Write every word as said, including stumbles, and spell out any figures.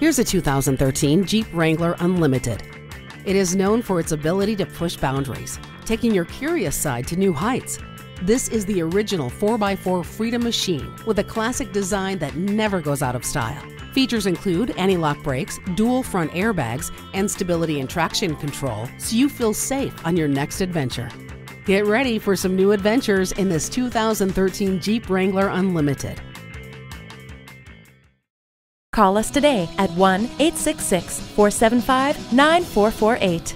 Here's a two thousand thirteen Jeep Wrangler Unlimited. It is known for its ability to push boundaries, taking your curious side to new heights. This is the original four by four Freedom Machine with a classic design that never goes out of style. Features include anti-lock brakes, dual front airbags, and stability and traction control, so you feel safe on your next adventure. Get ready for some new adventures in this two thousand thirteen Jeep Wrangler Unlimited. Call us today at one eight six six, four seven five, nine four four eight.